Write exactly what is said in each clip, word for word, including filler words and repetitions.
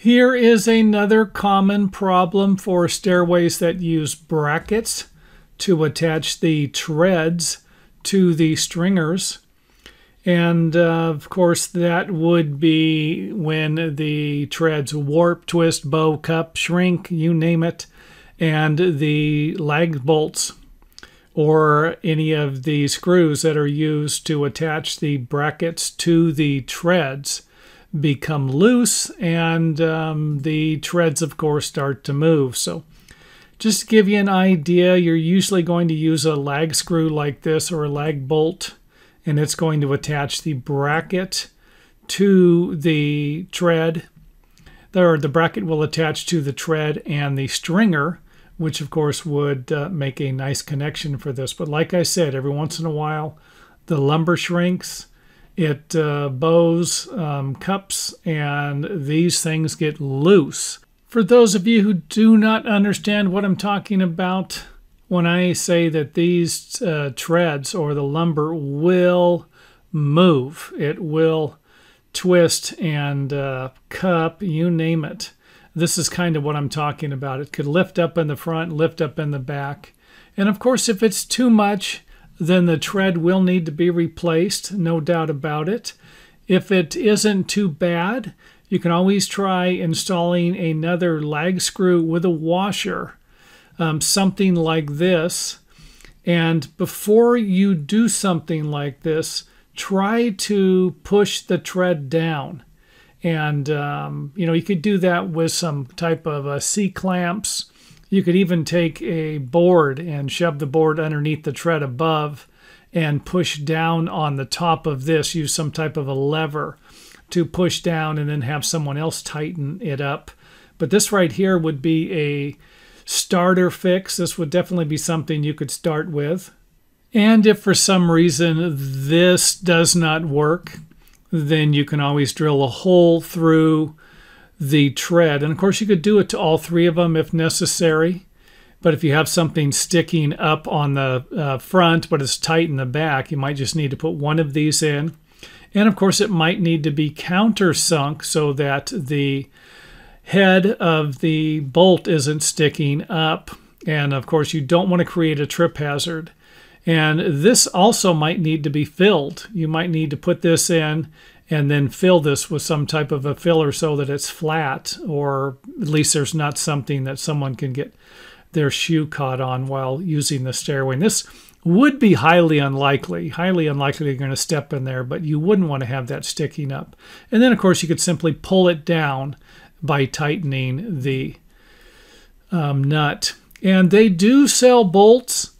Here is another common problem for stairways that use brackets to attach the treads to the stringers. And uh, of course that would be when the treads warp, twist, bow, cup, shrink, you name it, and the lag bolts or any of the screws that are used to attach the brackets to the treads become loose, and um, the treads of course start to move. So just to give you an idea, you're usually going to use a lag screw like this or a lag bolt, and it's going to attach the bracket to the tread. There, the bracket will attach to the tread and the stringer, which of course would uh, make a nice connection for this. But like I said, every once in a while the lumber shrinks, it uh, bows, um, cups, and these things get loose. For those of you who do not understand what I'm talking about, when I say that these uh, treads or the lumber will move, it will twist and uh, cup, you name it. This is kind of what I'm talking about. It could lift up in the front, lift up in the back. And of course, if it's too much, then the tread will need to be replaced, no doubt about it. If it isn't too bad, you can always try installing another lag screw with a washer, um, something like this. And before you do something like this, try to push the tread down. And, um, you know, you could do that with some type of uh, C-clamps. You could even take a board and shove the board underneath the tread above and push down on the top of this. Use some type of a lever to push down and then have someone else tighten it up. But this right here would be a starter fix. This would definitely be something you could start with. And if for some reason this does not work, then you can always drill a hole through the tread. And of course you could do it to all three of them if necessary. But if you have something sticking up on the uh, front but it's tight in the back, you might just need to put one of these in. And of course it might need to be countersunk so that the head of the bolt isn't sticking up. And of course you don't want to create a trip hazard. And this also might need to be filled. You might need to put this in and then fill this with some type of a filler so that it's flat, or at least there's not something that someone can get their shoe caught on while using the stairway. And this would be highly unlikely. Highly unlikely you're going to step in there, but you wouldn't want to have that sticking up. And then, of course, you could simply pull it down by tightening the um, nut. And they do sell bolts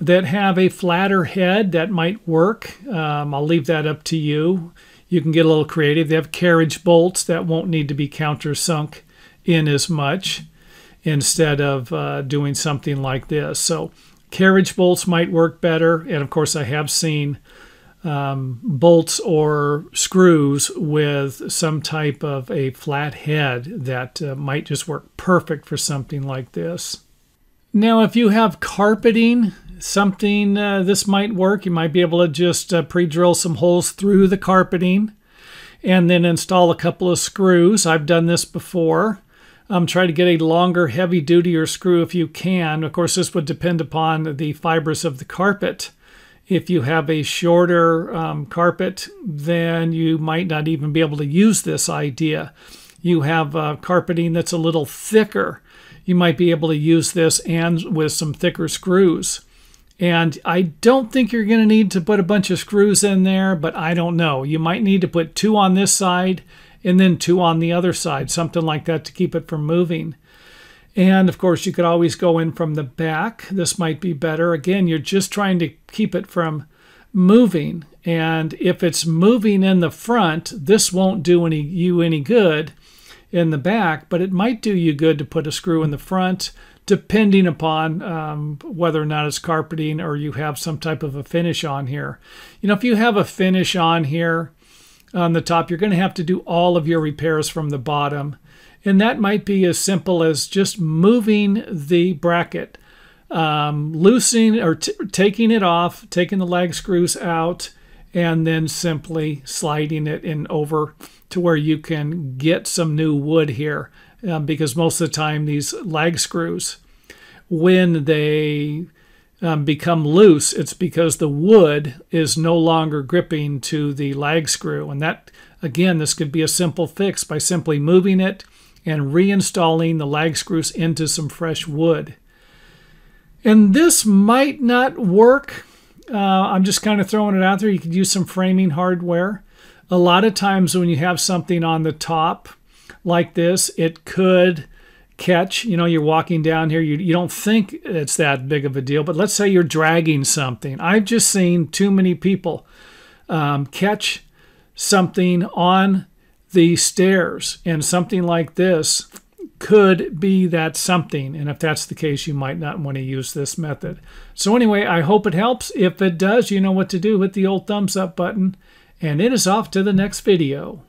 that have a flatter head that might work. Um, I'll leave that up to you. You can get a little creative. They have carriage bolts that won't need to be countersunk in as much instead of uh, doing something like this. So carriage bolts might work better. And of course I have seen um, bolts or screws with some type of a flat head that uh, might just work perfect for something like this. Now if you have carpeting, something uh, this might work. You might be able to just uh, pre-drill some holes through the carpeting and then install a couple of screws. I've done this before. Um, try to get a longer heavy duty or screw if you can. Of course this would depend upon the fibers of the carpet. If you have a shorter um, carpet, then you might not even be able to use this idea. You have uh, carpeting that's a little thicker, you might be able to use this and with some thicker screws. And I don't think you're going to need to put a bunch of screws in there, but I don't know. You might need to put two on this side and then two on the other side, something like that to keep it from moving. And of course, you could always go in from the back. This might be better. Again, you're just trying to keep it from moving. And if it's moving in the front, this won't do any you any good in the back, but it might do you good to put a screw in the front, depending upon um, whether or not it's carpeting or you have some type of a finish on here. You know, if you have a finish on here on the top, you're going to have to do all of your repairs from the bottom. And that might be as simple as just moving the bracket, um, loosening or t taking it off, taking the lag screws out, and then simply sliding it in over to where you can get some new wood here, uh, because most of the time these lag screws, when they um, become loose, it's because the wood is no longer gripping to the lag screw. And that, again, this could be a simple fix by simply moving it and reinstalling the lag screws into some fresh wood. And this might not work. Uh, I'm just kind of throwing it out there. You could use some framing hardware. A lot of times when you have something on the top like this, it could catch. You know, you're walking down here. You, you don't think it's that big of a deal, but let's say you're dragging something. I've just seen too many people um, catch something on the stairs, and something like this could be that something. And if that's the case, you might not want to use this method. So anyway, I hope it helps. If it does, you know what to do. Hit the old thumbs up button, and it is off to the next video.